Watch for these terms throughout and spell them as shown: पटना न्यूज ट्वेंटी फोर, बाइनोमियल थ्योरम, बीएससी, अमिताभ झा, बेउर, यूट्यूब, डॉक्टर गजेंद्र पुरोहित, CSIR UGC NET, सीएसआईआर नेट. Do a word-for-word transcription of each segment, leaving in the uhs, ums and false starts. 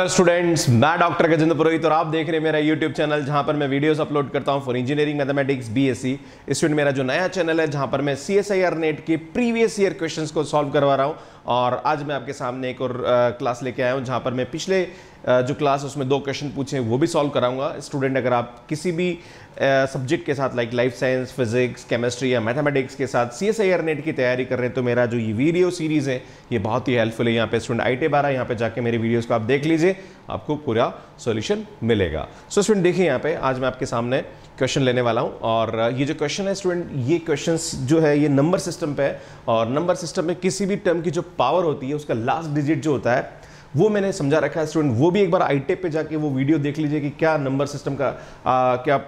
Hello students, मैं डॉक्टर गजेंद्र पुरोहित और आप देख रहे हैं मेरा यूट्यूब चैनल जहां पर मैं वीडियोस अपलोड करता हूं for engineering mathematics बीएससी। Student मेरा जो नया चैनल है जहां पर मैं सीएसआईआर नेट के प्रीवियस ईयर क्वेश्चंस को सॉल्व करवा रहा हूं। और आज मैं आपके सामने एक और क्लास लेके आया हूं जहां पर मैं पिछले जो क्लास उसमें दो क्वेश्चन पूछे वो भी सॉल्व कराऊंगा। स्टूडेंट अगर आप किसी भी सब्जेक्ट के साथ like life science, physics, chemistry या मैथमेटिक्स के साथ सीएसआईआर नेट की तैयारी कर रहे हैं तो मेरा जो ये वीडियो सीरीज़ है ये बहुत ही हेल्पफुल है। यहाँ पे स्टूडेंट आई टी बारह यहाँ पे जाके मेरे वीडियोस को आप देख लीजिए, आपको पूरा सॉल्यूशन मिलेगा। सो स्टूडेंट देखिए, यहाँ पे आज मैं आपके सामने क्वेश्चन लेने वाला हूँ और ये जो क्वेश्चन है स्टूडेंट, ये क्वेश्चंस जो है ये नंबर सिस्टम पे है और नंबर सिस्टम में किसी भी टर्म की जो पावर होती है उसका लास्ट डिजिट जो होता है वो मैंने समझा रखा है। स्टूडेंट वो भी एक बार आई टेप पे जाके वो वीडियो देख लीजिए कि क्या नंबर सिस्टम का आ, क्या आ,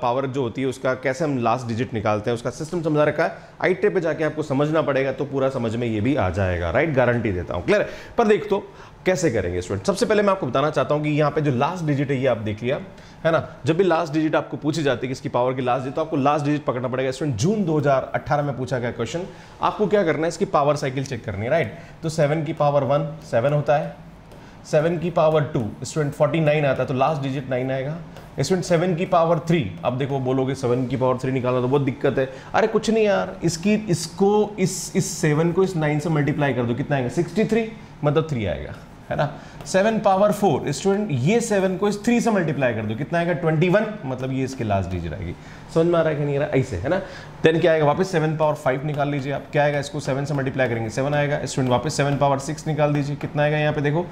पावर जो होती है उसका कैसे हम लास्ट डिजिट निकालते हैं, उसका सिस्टम समझा रखा है। आई टेप पे जाके आपको समझना पड़ेगा तो पूरा समझ में ये भी आ जाएगा, राइट, गारंटी देता हूँ। क्लियर, पर देख तो कैसे करेंगे स्टूडेंट। सबसे पहले मैं आपको बताना चाहता हूँ कि यहाँ पे जो लास्ट डिजिट है ये आप देख लिया है ना। जब भी लास्ट डिजिट आपको पूछी जाती है कि इसकी पावर की लास्ट डिजिट, तो आपको लास्ट डिजिट पकड़ना पड़ेगा। स्टूडेंट जून दो हज़ार अठारह में पूछा गया क्वेश्चन, आपको क्या करना है, इसकी पावर साइकिल चेक करनी है, राइट। तो सेवन की पावर वन सेवन होता है, सेवन की power two student forty nine आता है तो लास्ट डिजिट नाइन आएगा। स्टूडेंट सेवन की पावर थ्री, अब देखो बोलोगे सेवन की पावर थ्री निकालना तो बहुत दिक्कत है। अरे कुछ नहीं यार, इसकी इसको इस इस सेवन को इस नाइन से मल्टीप्लाई कर दो, कितना आएगा सिक्सटी थ्री, मतलब थ्री आएगा, है ना। सेवन पावर फोर स्टूडेंट, ये सेवन को इस थ्री से मल्टीप्लाई कर दो, कितना आएगा ट्वेंटी वन, मतलब ये इसके लास्ट डिजिट आएगी। समझ में आ रहा है कि नहीं आ रहा, ऐसे है ना। देन क्या आएगा, वापस सेवन पावर फाइव निकाल लीजिए आप, क्या आएगा, इसको सेवन से मल्टीप्लाई करेंगे सेवन आएगा। स्टूडेंट वापस सेवन पावर सिक्स निकाल दीजिए, कितना आएगा, यहाँ पे देखो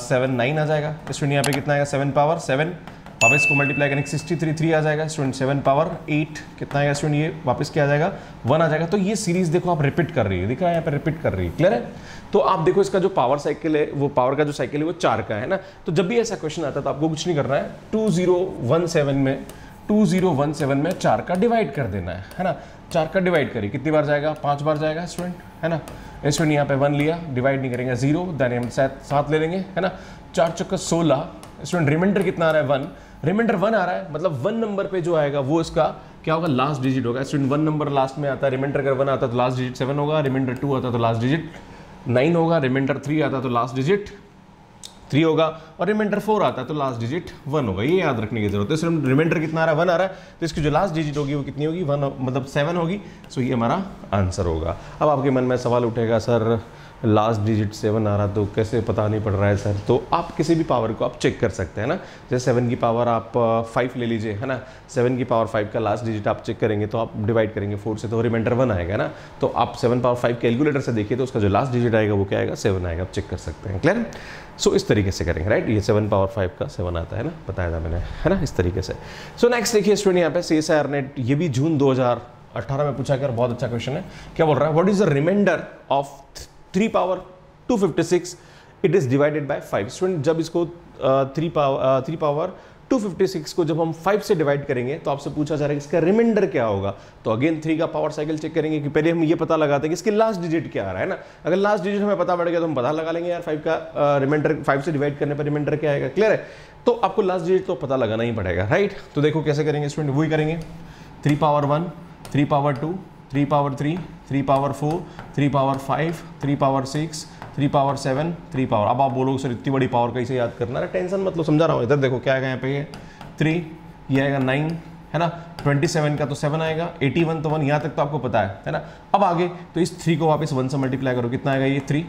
सेवन नाइन आ जाएगा। स्टूडेंट यहाँ पे कितना आएगा, सेवन पावर सेवन, वापस को मल्टीप्लाई करेंगे सिक्सटी थ्री थ्री आ जाएगा। स्टूडेंट सेवन पावर एट कितना आएगा, स्टूडेंट ये वापस क्या आ जाएगा वन आ जाएगा। तो ये सीरीज देखो आप रिपीट कर रही है, दिख रहा है यहाँ पर रिपीट कर रही है, क्लियर है। तो आप देखो इसका जो पावर साइकिल है, वो पावर का जो साइकिल है वो चार का है ना। तो जब भी ऐसा क्वेश्चन आता है तो आपको कुछ नहीं करना है, टू जीरो वन सेवन में टू जीरो वन सेवन में चार का डिवाइड कर देना है, है ना। चार का डिवाइड करिए, कितनी बार जाएगा, पाँच बार जाएगा स्टूडेंट, है ना। स्टूडेंट यहाँ पे वन लिया, डिवाइड नहीं करेंगे जीरो, देन हम सात ले लेंगे, है ना। चार चौका सोलह, स्टूडेंट रिमाइंडर कितना आ रहा है वन, रिमाइंडर वन आ रहा है, मतलब वन नंबर पे जो आएगा वो इसका क्या होगा, लास्ट डिजिट होगा। स्टूडेंट वन नंबर लास्ट में आता है, रिमाइंडर अगर वन आता तो लास्ट डिजिट सेवन होगा, रिमाइंडर टू आता तो लास्ट डिजिट नाइन होगा, रिमाइंडर थ्री आता तो लास्ट डिजिट थ्री होगा और रिमाइंडर फोर आता है तो लास्ट डिजिट वन होगा। ये याद रखने की जरूरत है। सिर्फ रिमाइंडर कितना आ रहा है वन आ रहा है, तो इसकी जो लास्ट डिजिट होगी वो कितनी होगी, वन, मतलब सेवन होगी। सो ये हमारा आंसर होगा। अब आपके मन में सवाल उठेगा, सर लास्ट डिजिट सेवन आ रहा तो कैसे पता नहीं पड़ रहा है सर। तो आप किसी भी पावर को आप चेक कर सकते हैं ना, जैसे सेवन की पावर आप फाइव ले लीजिए, है ना। सेवन की पावर फाइव का लास्ट डिजिट आप चेक करेंगे तो आप डिवाइड करेंगे फोर से तो रिमाइंडर वन आएगा ना। तो आप सेवन पावर फाइव कैलकुलेटर से देखिए तो उसका जो लास्ट डिजिट आएगा वो क्या आएगा, सेवन आएगा, आप चेक कर सकते हैं, क्लियर। सो इस तरीके से करेंगे, राइट। ये सेवन पावर फाइव का सेवन आता है ना, बताया था मैंने, है ना, इस तरीके से। सो नेक्स्ट देखिए स्टूडेंट, यहाँ पे सीएसआईआर नेट ये भी जून दो हज़ार अठारह में पूछा गया, बहुत अच्छा क्वेश्चन है। क्या बोल रहा है, what is the reminder of three power two fifty six it is divided by five. Student जब इसको three power three power two fifty six को जब हम फाइव से डिवाइड करेंगे तो आपसे पूछा जा रहा है इसका रिमाइंडर क्या होगा। तो अगेन थ्री का पावर साइकिल चेक करेंगे कि पहले हम ये पता लगाते हैं कि इसके लास्ट डिजिट क्या आ रहा है ना। अगर लास्ट डिजिट हमें पता पड़ गया तो हम पता लगा लेंगे यार फाइव का रिमाइंडर, uh, फाइव से डिवाइड करने पर रिमाइंडर क्या आएगा, क्लियर है। तो आपको लास्ट डिजिट तो पता लगाना ही पड़ेगा, राइट। तो देखो कैसे करेंगे स्टूडेंट, वही करेंगे three power one three power two three power three three power four three power five three power six three power seven three power, अब आप बोलोगे सर इतनी बड़ी पावर कैसे याद करना है, टेंशन मतलब समझा रहा हूँ। इधर देखो क्या आएगा, यहाँ पे ये थ्री, ये आएगा नाइन, है ना। ट्वेंटी सेवन का तो सेवन आएगा, एटी वन तो वन, यहाँ तक तो आपको पता है, है ना। अब आगे तो इस थ्री को वापस वन से मल्टीप्लाई करो, कितना आएगा ये थ्री,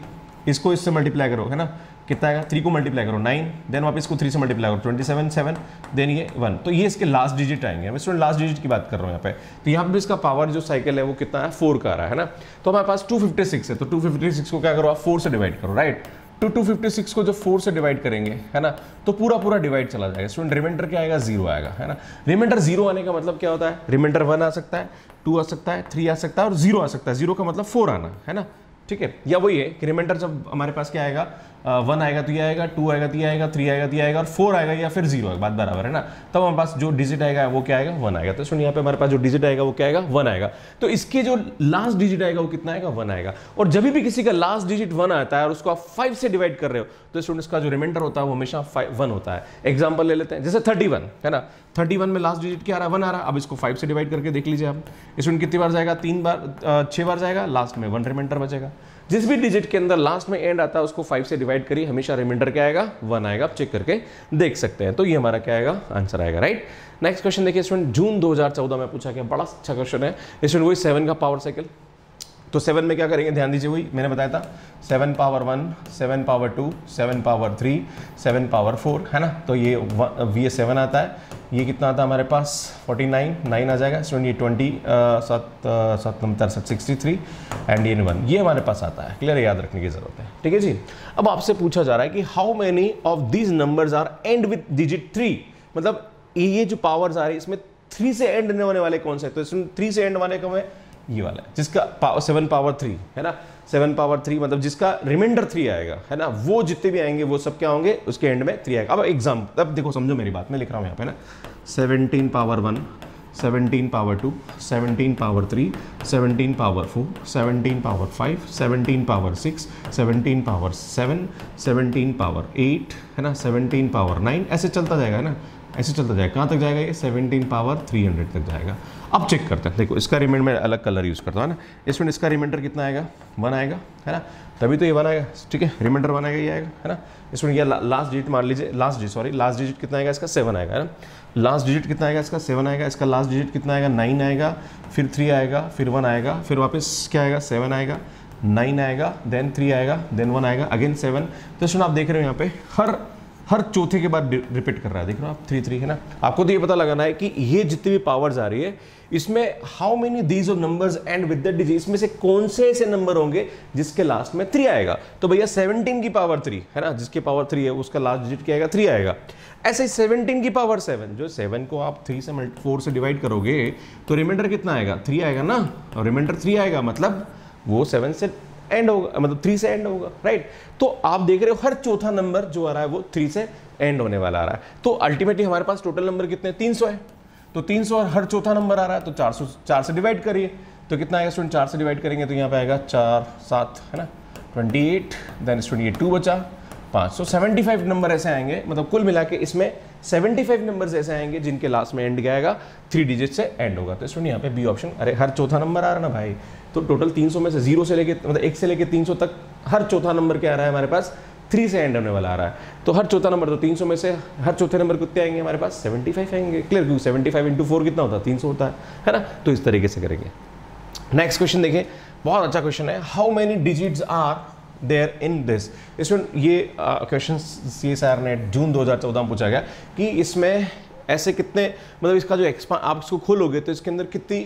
इसको इससे मल्टीप्लाई करो, है ना, कितना आएगा, थ्री को मल्टीप्लाई करो नाइन, देन वापस इसको थ्री से मल्टीप्लाई करो ट्वेंटी सेवन, सेवन, देन ये वन, तो ये इसके लास्ट डिजिट आएंगे। मैं स्टूडेंट लास्ट डिजिट की बात कर रहा हूँ यहाँ पे। तो यहाँ पे इसका पावर जो साइकिल है वो कितना है, फोर का आ रहा है ना। तो हमारे पास टू फिफ्टी सिक्स है, तो टू फिफ्टी सिक्स को क्या करो आप फोर से डिवाइड करो, राइट। तो टू फिफ्टी सिक्स को जब फोर से डिवाइड करेंगे, है ना, तो पूरा पूरा डिवाइड चला जाएगा। स्टूडेंट रिमाइंडर क्या आएगा, जीरो आएगा, है ना। रिमाइंडर जीरो आने का मतलब क्या होता है, रिमाइंडर वन आ सकता है, टू आ सकता है, थ्री आ सकता है और जीरो आ सकता है। जीरो का मतलब फोर आना है ना, ठीक है। या वही है कि रिमाइंडर जब हमारे पास क्या आएगा, वन आएगा तो ये आएगा, टू आएगा तो ये आएगा, थ्री आएगा तो ये आएगा और फोर आएगा या फिर जीरो आएगा, बात बराबर है ना। तब तो हमारे पास जो डिजिट आएगा वो क्या आएगा, वन आएगा। तो सुनिए यहाँ पे हमारे पास जो डिजिट आएगा वो क्या आएगा, वन आएगा। तो इसके जो लास्ट डिजिट आएगा वो कितना आएगा, वन आएगा। और जब भी किसी का लास्ट डिजिट वन आता है और उसको आप फाइव से डिवाइड कर रहे हो तो स्टूडेंट इसका जो रिमाइंडर होता है वो हमेशा वन होता है। एग्जाम्पल ले लेते हैं, जैसे थर्टी वन है ना, थर्टी वन में लास्ट डिजिट क्या आ रहा है, वन आ रहा है। अब इसको फाइव से डिवाइड करके देख लीजिए आप, स्टूडेंट कितनी बार जाएगा, तीन बार, छः बार जाएगा, लास्ट में वन रिमाइंडर बचेगा। जिस भी डिजिट के अंदर लास्ट में एंड आता है उसको फाइव से डिवाइड करिए, हमेशा रिमाइंडर क्या आएगा, वन आएगा। आप चेक करके देख सकते हैं। तो ये हमारा क्या आएगा, आंसर आएगा। राइट, नेक्स्ट क्वेश्चन देखिए स्टूडेंट, जून दो हजार चौदह में पूछा गया, बड़ा अच्छा क्वेश्चन है स्टूडेंट, वही सेवन का पावर साइकिल। तो सेवन में क्या करेंगे, ध्यान दीजिए, वही मैंने बताया था, seven power one, seven power two, seven power three, seven power four, है ना। तो ये वी ए सेवन आता है, ये कितना आता है हमारे पास, फोर्टी नाइन नाइन आ जाएगा स्टूडेंट, ये ट्वेंटी सात सात नंबर सात सिक्सटी थ्री एंड ये वन, ये हमारे पास आता है। क्लियर, याद रखने की जरूरत है। ठीक है जी, अब आपसे पूछा जा रहा है कि how many of these numbers are end with digit three, मतलब ये जो पावर्स आ रही है इसमें थ्री से एंड होने वाले कौन से। तो थ्री से एंड वाले कौन है, ये वाला है जिसका पावर सेवन पावर थ्री है ना, सेवन पावर थ्री मतलब जिसका रिमाइंडर थ्री आएगा, है ना। वो जितने भी आएंगे वो सब क्या होंगे, उसके एंड में थ्री आएगा। अब एग्जाम अब देखो, समझो मेरी बात, मैं लिख रहा हूँ यहाँ पे ना, seventeen power one, seventeen power two, seventeen power three, seventeen power four, seventeen power five, seventeen power six, seventeen power seven, seventeen power eight, है ना, सेवनटीन पावर नाइन, ऐसे चलता जाएगा, है ना, ऐसे चलता जाएगा। कहाँ तक जाएगा ये, सेवनटीन पावर थ्री हंड्रेड तक जाएगा। अब चेक करते हैं, देखो इसका रिमाइंडर में अलग कलर यूज़ करता हूँ ना, इसमें इसका रिमाइंडर कितना आएगा, वन आएगा, है ना, तभी तो ये वन आएगा। ठीक है, रिमाइंडर वन आएगा, ये आएगा, है ना। इसमें यह ला, लास्ट डिजिट मान लीजिए, last digit sorry last digit कितना आएगा इसका, सेवन आएगा, है ना। लास्ट डिजिट कितना आएगा इसका, सेवन आएगा। इसका लास्ट डिजिट कितना आएगा, नाइन आएगा, फिर थ्री आएगा, फिर वन आएगा, फिर वापस क्या आएगा, सेवन आएगा, नाइन आएगा, देन थ्री आएगा, देन वन आएगा, अगेन सेवन। तो सुन, आप देख रहे हो यहाँ पे हर हर चौथे के बाद रिपीट कर रहा है, देख रहे हो आप, थ्री थ्री, है ना। आपको तो ये पता लगाना है कि ये जितनी भी पावर्स आ रही है इसमें how many these of numbers end with the digit, इसमें से कौन से ऐसे नंबर होंगे जिसके लास्ट में थ्री आएगा। तो भैया सेवनटीन की पावर थ्री है ना, जिसके पावर थ्री है उसका लास्ट डिजिट क्या आएगा, थ्री आएगा। ऐसे ही सेवनटीन की पावर सेवन, जो सेवन को आप थ्री से फोर से डिवाइड करोगे तो रिमाइंडर कितना आएगा, थ्री आएगा ना। और रिमाइंडर थ्री आएगा मतलब वो सेवन से एंड होगा, मतलब थ्री से एंड होगा। राइट, तो आप देख रहे हो हर चौथा नंबर जो आ रहा है वो थ्री से एंड होने वाला आ रहा है। तो अल्टीमेटली हमारे पास टोटल नंबर कितने, तीन सौ है। तो तीन सौ और हर चौथा नंबर आ रहा है, तो चार सौ चार से डिवाइड करिए तो कितना आएगा स्टूडेंट, चार से डिवाइड करेंगे तो यहाँ पे आएगा चार सात, है ना, ट्वेंटी एट, देन स्टूडेंट ये टू बचा पाँच, सौ सेवेंटी फाइव नंबर ऐसे आएंगे। मतलब कुल मिला के इसमें सेवेंटी फाइव नंबर ऐसे आएंगे जिनके लास्ट में एंड क्या आएगा, थ्री डिजिट से एंड होगा। तो स्टूडेंट यहाँ पे बी ऑप्शन, अरे हर चौथा नंबर आ रहा है ना भाई। तो टोटल तीन सौ में से जीरो से लेके मतलब एक से लेके तीन सौ तक हर चौथा नंबर क्या आ रहा है हमारे पास, थ्री से एंड होने वाला आ रहा है। तो हर चौथा नंबर, तो तीन सौ में से हर चौथे नंबर कितने आएंगे हमारे पास, सेवेंटी फाइव आएंगे। क्लियर, क्योंकि सेवेंटी फाइव इंटू फोर कितना होता है, तीन सौ होता है, है ना। तो इस तरीके से करेंगे। नेक्स्ट क्वेश्चन देखिए, बहुत अच्छा क्वेश्चन है, how many digits are there in this. इसमें ये question C S I R NET जून दो हज़ार चौदह में पूछा गया कि इसमें ऐसे कितने, मतलब इसका जो एक्सपा आप इसको खोलोगे तो इसके अंदर कितनी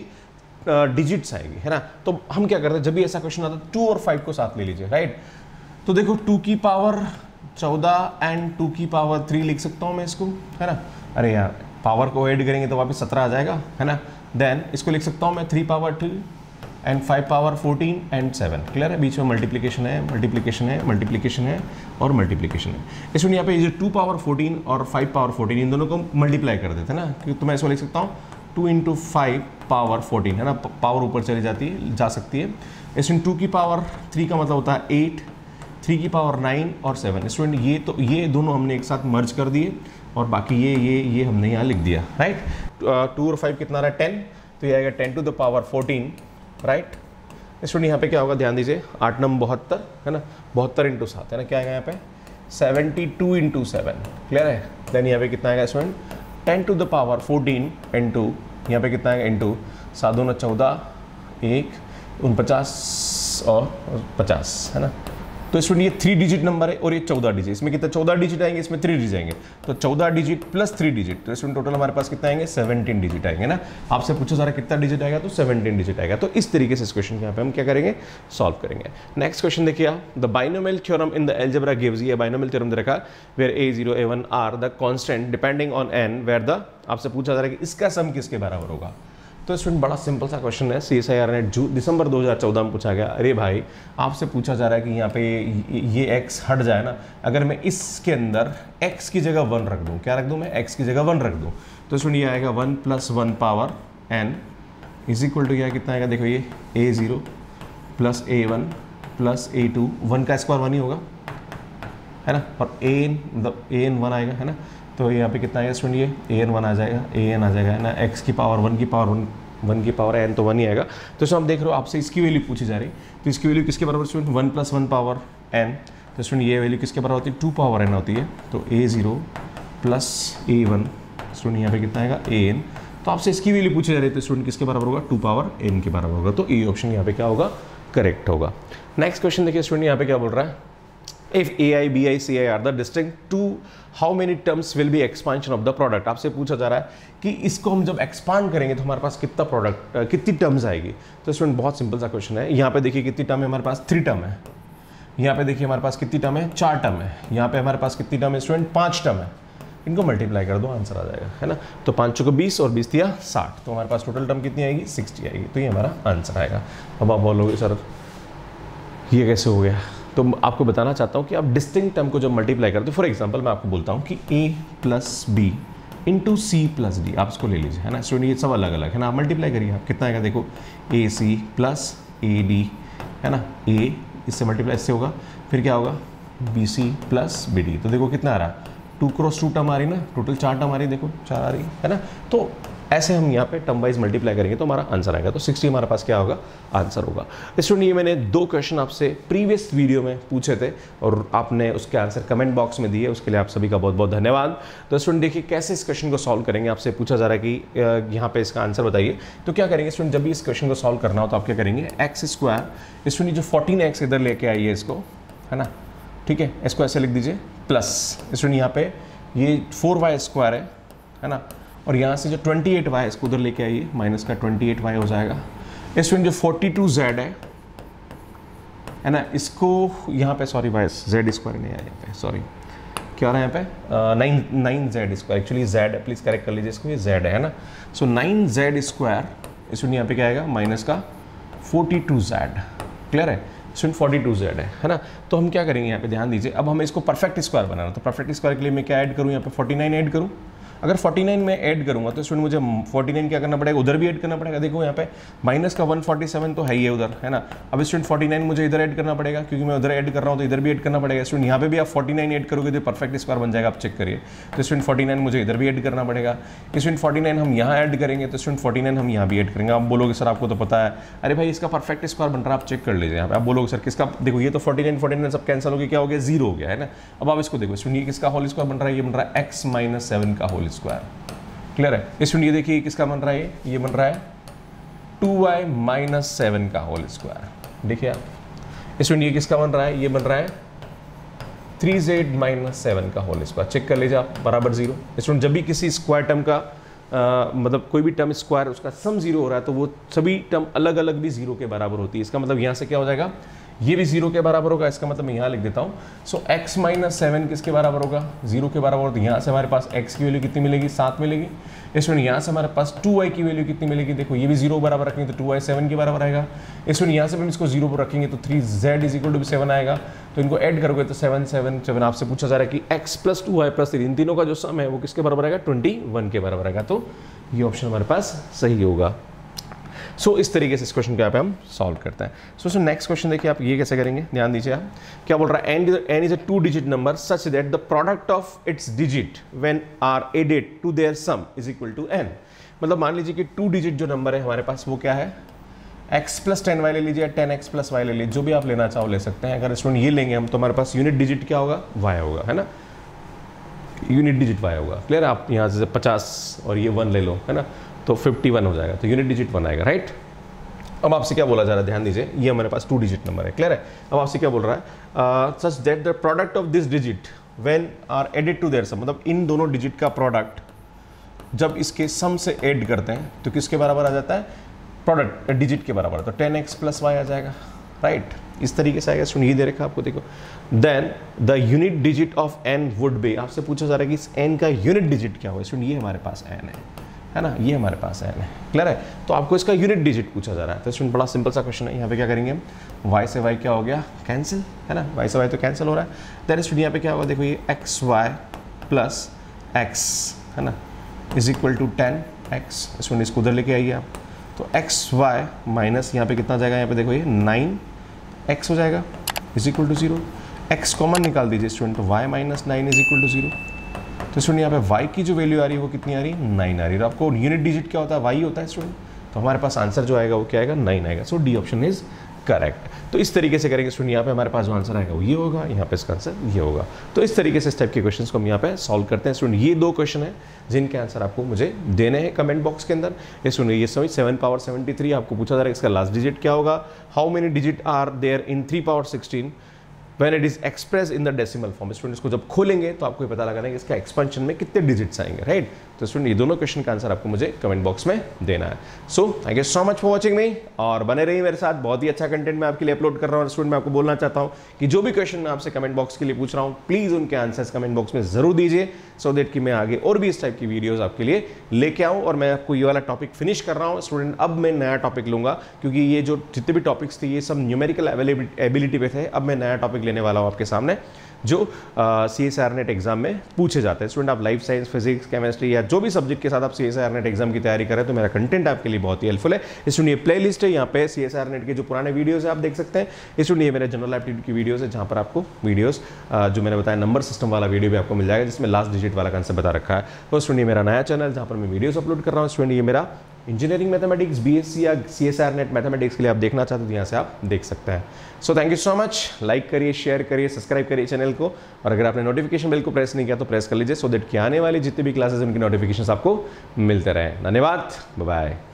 डिजिट्स uh, आएगी, है ना। तो हम क्या करते हैं, जब भी ऐसा क्वेश्चन आता है टू और फाइव को साथ ले लीजिए। राइट, तो देखो टू की पावर चौदह एंड टू की पावर थ्री लिख सकता हूँ मैं इसको, है ना। अरे यार, पावर को ऐड करेंगे तो वापस सत्रह आ जाएगा, है ना। देन इसको लिख सकता हूँ मैं three power three and five power fourteen and seven. Clear है, बीच में मल्टीप्लिकेशन है, मल्टीप्लिकेशन है, मल्टीप्लिकेशन है और मल्टीप्लिकेशन है। इसमें यहाँ पे जो टू पावर फोर्टीन और फाइव पावर फोर्टीन इन दोनों को मल्टीप्लाई कर देते हैं ना, क्योंकि तो मैं इसको लिख सकता हूँ two into five power fourteen, है ना। पावर ऊपर चली जाती है, जा सकती है। इसमें टू की पावर थ्री का मतलब होता है एट, थ्री की पावर नाइन और सेवन। स्टूडेंट ये तो ये दोनों हमने एक साथ मर्ज कर दिए और बाकी ये ये ये हमने यहाँ लिख दिया। राइट, टू और फाइव कितना रहा है, टेन, तो ये आएगा ten to the power fourteen. Right, student यहाँ पे क्या होगा, ध्यान दीजिए, आठ नंबर बहत्तर, है ना, बहत्तर इंटू सात, है ना, क्या आएगा यहाँ पे seventy two into seven. Clear है, देन यहाँ पे कितना आएगा student, ten to the power fourteen into यहाँ पे कितना है, इंटू सात दूना चौदह, एक उनपचास और पचास, है ना। तो स्टूडेंट ये थ्री डिजिट नंबर है और ये चौदह डिजिट, इसमें कितना चौदह डिजिट आएंगे, इसमें थ्री डिजिट आएंगे, तो चौदह डिजिट प्लस थ्री डिजिट, तो स्टूडेंट टोटल हमारे पास कितना आएंगे, सेवनटीन डिजिट आएंगे ना। आपसे पूछो सारा कितना डिजिट आएगा, तो सेवनटीन डिजिट आएगा। तो इस तरीके से इस क्वेश्चन यहाँ पे हम क्या करेंगे, सॉल्व करेंगे। नेक्स्ट क्वेश्चन देखिए, the बाइनोमियल थ्योरम in the algebra gives, ये बाइनोमियल थ्योरम दे रखा, where a zero a one are the constant depending on n where the, आपसे पूछा जा रहा है कि इसका सम किसके बराबर होगा। तो स्टूडेंट बड़ा सिंपल सा क्वेश्चन है, C S I R NET जू दिसंबर दो हज़ार चौदह में पूछा गया। अरे भाई, आपसे पूछा जा रहा है कि यहाँ पे ये x हट जाए ना, अगर मैं इसके अंदर x की जगह वन रख दूँ, क्या रख दूँ मैं, x की जगह वन रख दूँ, तो स्टूडेंट ये आएगा one plus one power n is equal to क्या कितना आएगा, देखो ये a zero plus a one plus a two, one का स्क्वायर वन ही होगा, है ना, और ए एन मतलब ए एन वन आएगा, है ना। तो यहाँ पे कितना आएगा स्टूडेंट, ये ए एन वन आ जाएगा, ए एन आ जाएगा, है ना, एक्स की पावर वन की पावर वन वन की पावर एन तो वन ही आएगा। तो इसमें आप देख रहे हो आपसे इसकी वैल्यू पूछी जा रही, तो इसकी वैल्यू किसके बराबर student, one plus one power n. तो स्टूडेंट ये वैल्यू किसके बराबर होती है, टू पावर एन होती है। तो a zero plus a one student यहाँ पे कितना आएगा ए एन। तो आपसे इसकी वैल्यू पूछी जा रही है, तो स्टूडेंट किसके बराबर होगा, टू पावर एन के बराबर होगा। तो ए ऑप्शन यहाँ पे क्या होगा, करेक्ट होगा। नेक्स्ट क्वेश्चन देखिए स्टूडेंट यहाँ पे क्या बोल रहा है, If A I, B I, C I are the distinct two, how many terms will be expansion of the product? आपसे पूछा जा रहा है कि इसको हम जब एक्सपांड करेंगे तो हमारे पास कितना प्रोडक्ट, कितनी टर्म्स आएगी। तो स्टूडेंट बहुत सिंपल सा क्वेश्चन है। यहाँ पे देखिए कितनी टर्म है हमारे पास, थ्री टर्म है। यहाँ पे देखिए हमारे पास कितनी टर्म है, चार टर्म है। यहाँ पे हमारे पास कितनी टर्म है स्टूडेंट, पाँच टर्म है। इनको मल्टीप्लाई कर दो, आंसर आ जाएगा, है ना। तो पाँच को बीस और बीस दिया साठ, तो हमारे पास टोटल टर्म कितनी आएगी, सिक्सटी आएगी। तो ये हमारा आंसर आएगा। अब आप बोलोगे सर ये कैसे हो गया, तो आपको बताना चाहता हूँ कि आप डिस्टिंक्ट टर्म को जब मल्टीप्लाई करते हो, फॉर एग्जांपल मैं आपको बोलता हूँ कि a plus B into C plus D, आप इसको ले लीजिए, है ना स्टूडेंट, ये सब अलग अलग है ना, आप मल्टीप्लाई करिए, आप कितना आएगा देखो, ए सी प्लस ए डी, है ना, a इससे मल्टीप्लाई इससे होगा, फिर क्या होगा B C plus B D. तो देखो कितना आ रहा, टू क्रॉस टू टर्म आ रही ना, टोटल चार टर्म आ रही, देखो चार आ रही है ना। तो ऐसे हम यहाँ पे टर्म वाइज मल्टीप्लाई करेंगे तो हमारा आंसर आएगा। तो साठ हमारे पास क्या होगा, आंसर होगा। स्टूडेंट ये मैंने दो क्वेश्चन आपसे प्रीवियस वीडियो में पूछे थे और आपने उसके आंसर कमेंट बॉक्स में दिए, उसके लिए आप सभी का बहुत बहुत धन्यवाद। तो स्टूडेंट देखिए कैसे इस क्वेश्चन को सॉल्व करेंगे, आपसे पूछा जा रहा है कि यहाँ पे इसका आंसर बताइए। तो क्या करेंगे स्टूडेंट, जब भी इस क्वेश्चन को सॉल्व करना हो तो आप क्या करेंगे, एक्स स्क्वायर स्टूडेंट जो फोर्टीन एक्स इधर लेके आइए इसको, है ना, ठीक है, इसको ऐसे लिख दीजिए प्लस स्टूडेंट यहाँ पे ये फोर वाई स्क्वायर है, है ना, और यहाँ से जो ट्वेंटी एट वाई है इसको उधर लेके आइए, माइनस का ट्वेंटी एट वाई हो जाएगा। इसमें जो फोर्टी टू जेड है, है ना, इसको यहाँ पे सॉरी वाई जेड स्क्वायर नहीं आया यहाँ पे, सॉरी क्या रहा है यहाँ पे nine nine Z square, actually Z है, प्लीज़ करेक्ट कर लीजिए इसको, ये जेड है, है ना। सो नाइन जेड स्क्वायर इसमें यहाँ पे क्या आएगा, माइनस का फोर्टी टू जेड, क्लियर है स्टूडेंट, फोर्टी टू जेड है, है ना। तो हम क्या करेंगे यहाँ पे ध्यान दीजिए, अब हमें इसको परफेक्ट स्क्वायर बनाना, तो परफेक्ट स्क्वायर के लिए मैं क्या ऐड करूँ, यहाँ पे फोर्टी नाइन ऐड करूँ। अगर फोर्टी नाइन में ऐड करूँगा तो स्टूडेंट मुझे फोर्टी नाइन क्या करना पड़ेगा, उधर भी ऐड करना पड़ेगा। देखो यहाँ पे माइनस का वन फोर्टी सेवन तो है ही है उधर, है ना। अब स्टूडेंट फोर्टी नाइन मुझे इधर ऐड करना पड़ेगा, क्योंकि मैं उधर ऐड कर रहा हूँ तो इधर भी ऐड करना पड़ेगा। स्टूडेंट यहाँ पे भी आप फोर्टी नाइन ऐड करोगे तो परफेक्ट स्क्वायर बन जाएगा, आप चेक करिए। तो स्टूडेंट फोर्टी नाइन मुझे इधर भी ऐड करना पड़ेगा, स्टूडेंट फोर्टी नाइन हम यहाँ ऐड करेंगे, तो स्टूडेंट फोर्टी नाइन हम यहाँ भी ऐड करेंगे। आप बोलोगे सर आपको तो पता है, अरे भाई इसका परफेक्ट स्क्वायर बन रहा है, आप चेक कर लीजिए यहाँ पे। आप बोलोगे सर किसका, देखो ये तो फोर्टी नाइन फोर्टी नाइन सब कैंसिल हो गया, क्या हो गया जीरो हो गया, है ना। अब आप इसको देखो स्टूडेंट, ये किसका होल स्क्वायर बन रहा है, ये बन रहा है एक्स माइनस सेवन का होल स्क्वायर, क्लियर है। स्टूडेंट ये देखिए किसका बन रहा है, ये बन रहा है टू वाई माइनस सेवन का होल स्क्वायर, देखिए आप। स्टूडेंट ये किसका बन रहा है, ये बन रहा है थ्री जेड माइनस सेवन का होल स्क्वायर, चेक कर लीजिए आप, बराबर जीरो। स्टूडेंट जब भी किसी स्क्वायर टर्म का आ, मतलब कोई भी टर्म स्क्वायर उसका सम जीरो हो रहा है तो वो सभी टर्म अलग अलग भी जीरो के बराबर होती है। इसका मतलब यहाँ से क्या हो जाएगा, ये भी जीरो के बराबर होगा, इसका मतलब मैं यहाँ लिख देता हूँ। सो x माइनस सेवन किसके बराबर होगा, जीरो के बराबर, तो यहाँ से हमारे पास x की वैल्यू कितनी मिलेगी, सात मिलेगी। स्टूडेंट यहाँ से हमारे पास टू वाई की वैल्यू कितनी मिलेगी, देखो ये भी जीरो बराबर रखेंगे तो टू वाई सेवन के बराबर आएगा। स्टूडेंट यहाँ से भी इसको जीरो पर रखेंगे तो three Z is equal to seven आएगा, तो इनको ऐड करोगे तो सेवन सेवन सेवन। आपसे पूछा जा रहा है कि X plus two Y plus three, इन तीनों का जो सम है वो किसके बराबर आएगा, ट्वेंटी वन के बराबर आएगा। तो ये ऑप्शन हमारे पास सही होगा। सो so, इस तरीके से इस क्वेश्चन को यहाँ पे हम सॉल्व करते हैं। सो सो नेक्स्ट क्वेश्चन देखिए आप, ये कैसे करेंगे ध्यान दीजिए आप, क्या बोल रहा है, and N is a two digit number such that the product of its digit when are added to their sum is equal to N. मतलब मान लीजिए कि टू डिजिट जो नंबर है हमारे पास वो क्या है, एक्स प्लस टेन वाई ले लीजिए, टेन एक्स प्लस वाई ले लीजिए, जो भी आप लेना चाहो ले सकते हैं। अगर स्टूडेंट ये लेंगे हम तो हमारे पास यूनिट डिजिट क्या होगा, वाई होगा, है ना, यूनिट डिजिट वाई होगा, क्लियर। आप यहाँ से पचास और ये वन ले लो, है ना, तो फिफ्टी वन हो जाएगा, तो यूनिट डिजिट वन आएगा, राइट। अब आपसे क्या बोला जा रहा है ध्यान दीजिए, ये हमारे पास टू डिजिट नंबर है, क्लियर है। अब आपसे क्या बोल रहा है, such that the product of this digit when are added to their sum, मतलब इन दोनों डिजिट का प्रोडक्ट जब इसके सम से ऐड करते हैं तो किसके बराबर आ जाता है, प्रोडक्ट डिजिट के बराबर, तो टेन एक्स प्लस वाई आ जाएगा, राइट, इस तरीके से आएगा। सुनिए दे रखा आपको, देखो then the unit digit of N would be, आपसे पूछा जा रहा है कि इस एन का यूनिट डिजिट क्या हुआ। सुनिए ये हमारे पास एन है, है ना, ये हमारे पास है, क्लियर है। तो आपको इसका यूनिट डिजिट पूछा जा रहा है, तो स्टूडेंट बड़ा सिंपल सा क्वेश्चन है। यहाँ पे क्या करेंगे हम, वाई से वाई क्या हो गया, कैंसिल, है ना, वाई से वाई तो कैंसिल हो रहा है। देन स्टूडेंट यहाँ पे क्या होगा, देखो ये एक्स वाई प्लस एक्स, है ना, is equal to ten X, student इसको उधर लेके आइए आप, तो एक्स वाई माइनस यहाँ पे कितना जाएगा, यहाँ पे देखो ये नाइन एक्स हो जाएगा, is equal to zero. X common निकाल दीजिए student, Y minus nine is equal to zero. तो स्टूडेंट यहाँ पे y की जो वैल्यू आ रही है वो कितनी आ रही है, नाइन आ रही है। आपको यूनिट डिजिट क्या होता है, y होता है स्टूडेंट, तो हमारे पास आंसर जो आएगा वो क्या आएगा, नाइन आएगा। So D option is correct. तो इस तरीके से करेंगे स्टूडेंट, यहाँ पे हमारे पास जो आंसर आएगा वो ये होगा, यहाँ पे इसका आंसर ये होगा। तो इस तरीके से इस टाइप के क्वेश्चंस को हम यहाँ पे सॉल्व करते हैं स्टूडेंट। ये दो क्वेश्चन हैं जिनके आंसर आपको मुझे देने हैं कमेंट बॉक्स के अंदर। ये सुनिए, ये समझ सेवन पावर सेवेंटी थ्री, आपको पूछा जा रहा है इसका लास्ट डिजिट क्या होगा। How many digit are there in three power sixteen when it is express in the decimal form. Students को जब खोलेंगे तो आपको ये पता लगाना है कि इसका एक्सपेंशन में कितने डिजिट्स आएंगे, राइट। तो स्टूडेंट ये दोनों क्वेश्चन का आंसर आपको मुझे कमेंट बॉक्स में देना है। So thank you so much for watching me, और बने रहिए मेरे साथ, बहुत ही अच्छा कंटेंट मैं आपके लिए अपलोड कर रहा हूँ। स्टूडेंट मैं आपको बोलना चाहता हूँ कि जो भी क्वेश्चन मैं आपसे कमेंट बॉक्स के लिए पूछ रहा हूँ, प्लीज़ उनके आंसर्स कमेंट बॉक्स में जरूर दीजिए, सो देट कि मैं आगे और भी इस टाइप की वीडियोज़ आपके लिए लेके आऊँ। और मैं आपको ये वाला टॉपिक फिनिश कर रहा हूँ स्टूडेंट, अब मैं नया टॉपिक लूँगा, क्योंकि ये जो जितने भी टॉपिक्स थे ये सब न्यूमेरिकल एबिलिटी पे थे। अब मैं नया टॉपिक लेने वाला हूँ आपके सामने जो सीएसआईआर नेट एग्जाम में पूछे जाते हैं। स्टूडेंट आप लाइफ साइंस, फिजिक्स, केमिस्ट्री या जो भी सब्जेक्ट के साथ आप सीएसआईआर नेट एग्जाम की तैयारी कर रहे हैं तो मेरा कंटेंट आपके लिए बहुत ही हेल्पफुल है। स्टूडेंट ये प्लेलिस्ट है, यहाँ पे सीएसआईआर नेट के जो पुराने वीडियोस है आप देख सकते हैं। स्टूडेंट ये मेरे जनरल एप्टीट्यूड की वीडियोस है, जहाँ पर आपको वीडियोस जो मैंने बताया नंबर सिस्टम वाला वीडियो भी आपको मिल जाएगा, जिसमें लास्ट डिजिट वाला कंसेप्ट बता रखा है। और स्टूडेंट ये मेरा नया चैनल जहाँ पर मैं वीडियोस अपलोड कर रहा हूँ। स्टूडेंट ये मेरा इंजीनियरिंग मैथमेटिक्स, बीएससी या सीएसआईआर नेट मैथमेटिक्स के लिए आप देखना चाहते हो तो यहाँ से आप देख सकते हैं। So thank you so much, like करिए, शेयर करिए, सब्सक्राइब करिए चैनल को, और अगर आपने नोटिफिकेशन बेल को प्रेस नहीं किया तो प्रेस कर लीजिए, सो दैट कि आने वाली जितनी भी क्लासेस उनकी नोटिफिकेशन आपको मिलते रहें। धन्यवाद, बाय।